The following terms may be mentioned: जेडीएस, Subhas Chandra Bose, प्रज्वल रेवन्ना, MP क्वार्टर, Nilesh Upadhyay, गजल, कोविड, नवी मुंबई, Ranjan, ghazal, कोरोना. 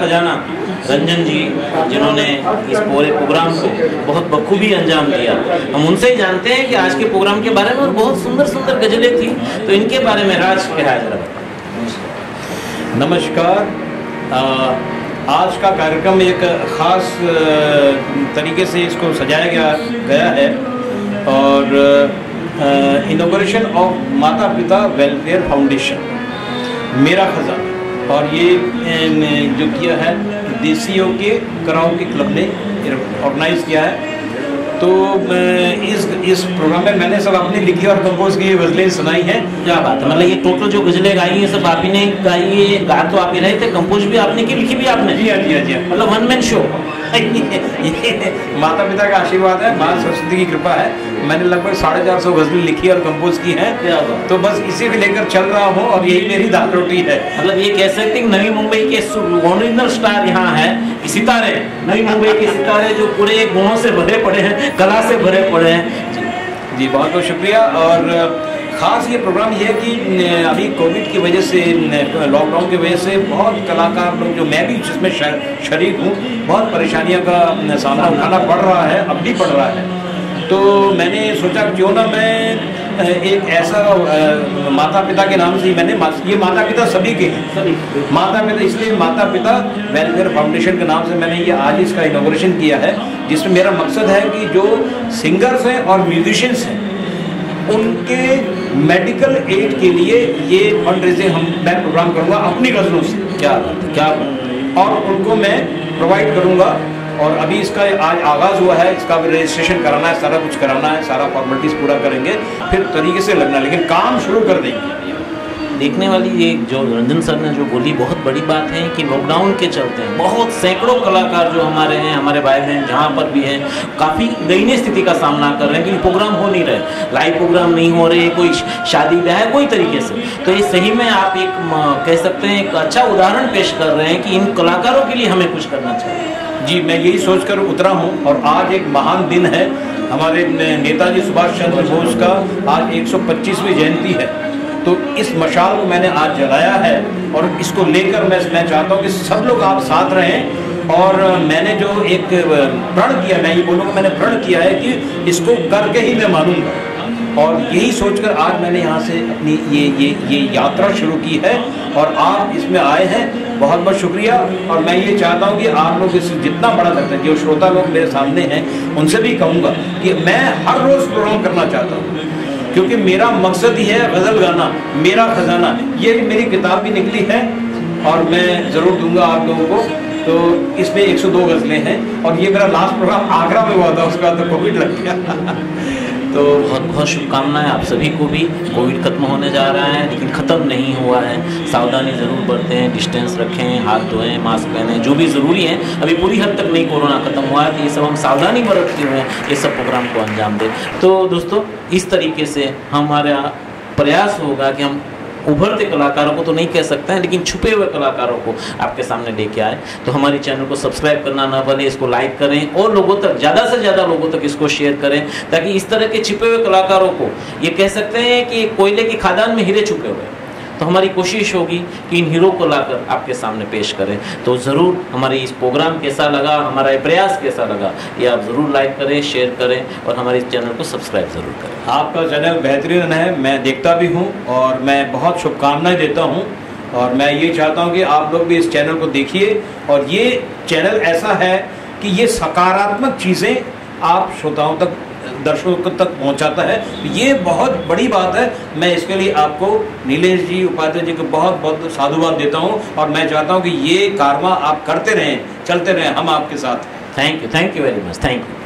खजाना रंजन जी जिन्होंने इस पूरे प्रोग्राम को बहुत बखूबी अंजाम दिया। हम उनसे ही जानते हैं कि आज के प्रोग्राम के बारे में, और बहुत सुंदर सुंदर गजलें थी, तो इनके बारे में राज कहा जरा। नमस्कार, आज का कार्यक्रम एक ख़ास तरीके से इसको सजाया गया है और इनोग्रेशन ऑफ माता पिता वेलफेयर फाउंडेशन मेरा खजाना, और ये जो किया है देसियों के कराओके क्लब ने ऑर्गेनाइज़ किया है। तो इस प्रोग्राम में मैंने सब आपने लिखी और कंपोज की गजलें सुनाई हैं। क्या बात है, मतलब ये टोटल जो गजलें गाई हैं सब आप ही ने गाई है, गा तो आप ही रहे थे, कंपोज भी आपने की, लिखी भी आपने। जी हाँ जी हाँ जी, मतलब वन मैन शो। माता पिता का आशीर्वाद है, माँ सरस्वती की कृपा है। मैंने लगभग 450 गजलें लिखी और कंपोज की हैं, तो बस इसी को लेकर चल रहा हूँ और यही मेरी दाल रोटी है। मतलब ये कह सकते हैं नवी मुंबई के ओरिजिनल स्टार यहाँ है, सितारे, नवी मुंबई के सितारे जो पूरे गुणों से भरे पड़े हैं, कला से भरे पड़े हैं। जी बहुत बहुत शुक्रिया। और ख़ास ये प्रोग्राम ये है कि अभी कोविड की वजह से, लॉकडाउन की वजह से बहुत कलाकार लोग, जो मैं भी जिसमें शरीक हूँ, बहुत परेशानियों का सामना उठाना पड़ रहा है, अब भी पड़ रहा है। तो मैंने सोचा क्यों ना मैं एक ऐसा माता पिता के नाम से, मैंने ये माता पिता सभी के हैं, माता पिता, इसलिए माता पिता वेलफेयर फाउंडेशन के नाम से मैंने ये आज इसका इनॉग्रेशन किया है, जिसमें मेरा मकसद है कि जो सिंगर्स हैं और म्यूजिशियंस हैं उनके मेडिकल एड के लिए ये फंड रेजिंग मैं प्रोग्राम करूंगा अपनी गजलों से। क्या और उनको मैं प्रोवाइड करूंगा। और अभी इसका आज आगाज़ हुआ है, इसका भी रजिस्ट्रेशन कराना है, सारा कुछ कराना है, सारा फॉर्मेलिटीज़ पूरा करेंगे, फिर तरीके से लगना, लेकिन काम शुरू कर देंगे। देखने वाली ये जो रंजन सर ने जो बोली, बहुत बड़ी बात है कि लॉकडाउन के चलते हैं बहुत सैकड़ों कलाकार जो हमारे हैं, हमारे भाई बहन जहाँ पर भी हैं, काफ़ी दयनीय स्थिति का सामना कर रहे हैं कि प्रोग्राम हो नहीं रहे, लाइव प्रोग्राम नहीं हो रहे, कोई शादी ब्याह है कोई तरीके से। तो ये सही में आप एक कह सकते हैं एक अच्छा उदाहरण पेश कर रहे हैं कि इन कलाकारों के लिए हमें कुछ करना चाहिए। जी मैं यही सोचकर उतरा हूँ, और आज एक महान दिन है, हमारे नेताजी सुभाष चंद्र बोस का आज 125वीं जयंती है। तो इस मशाल को मैंने आज जलाया है और इसको लेकर मैं चाहता हूँ कि सब लोग आप साथ रहें। और मैंने जो एक प्रण किया, मैं ये बोलूँगा मैंने प्रण किया है कि इसको करके ही मैं मानूंगा, और यही सोचकर आज मैंने यहाँ से अपनी ये यात्रा शुरू की है और आप इसमें आए हैं, बहुत बहुत शुक्रिया। और मैं ये चाहता हूँ कि आप लोग इस जितना बढ़ा सकते हैं, जो श्रोता लोग मेरे सामने हैं उनसे भी कहूँगा कि मैं हर रोज़ प्रोग्राम करना चाहता हूँ, क्योंकि मेरा मकसद ही है गज़ल गाना मेरा खजाना। ये मेरी किताब भी निकली है और मैं ज़रूर दूंगा आप लोगों को। तो इसमें 102 गज़लें हैं, और ये मेरा लास्ट प्रोग्राम आगरा में हुआ था, उसके बाद तो कोविड लग गया। तो बहुत बहुत शुभकामनाएं आप सभी को भी। कोविड खत्म होने जा रहा है लेकिन ख़त्म नहीं हुआ है, सावधानी ज़रूर बरतें, डिस्टेंस रखें, हाथ धोएं, मास्क पहनें, जो भी ज़रूरी है। अभी पूरी हद तक नहीं कोरोना ख़त्म हुआ है, तो ये सब हम सावधानी बरतते हुए ये सब प्रोग्राम को अंजाम दें। तो दोस्तों इस तरीके से हमारा प्रयास होगा कि हम उभरते कलाकारों को तो नहीं कह सकते हैं, लेकिन छुपे हुए कलाकारों को आपके सामने लेके आए। तो हमारे चैनल को सब्सक्राइब करना ना भूलें, इसको लाइक करें और लोगों तक, ज़्यादा से ज़्यादा लोगों तक इसको शेयर करें, ताकि इस तरह के छिपे हुए कलाकारों को, ये कह सकते हैं कि कोयले की खादान में हीरे छुपे हुए हैं, तो हमारी कोशिश होगी कि इन हीरो को लाकर आपके सामने पेश करें। तो ज़रूर हमारे इस प्रोग्राम कैसा लगा, हमारा ये प्रयास कैसा लगा, ये आप ज़रूर लाइक करें, शेयर करें और हमारे इस चैनल को सब्सक्राइब ज़रूर करें। आपका चैनल बेहतरीन है, मैं देखता भी हूँ और मैं बहुत शुभकामनाएं देता हूँ, और मैं ये चाहता हूँ कि आप लोग भी इस चैनल को देखिए। और ये चैनल ऐसा है कि ये सकारात्मक चीज़ें आप श्रोताओं तक, दर्शकों तक पहुंचाता है, ये बहुत बड़ी बात है। मैं इसके लिए आपको नीलेश जी उपाध्याय जी को बहुत बहुत साधुवाद देता हूं, और मैं चाहता हूं कि ये कार्य आप करते रहें, चलते रहें, हम आपके साथ। Thank you, thank you very much, thank you.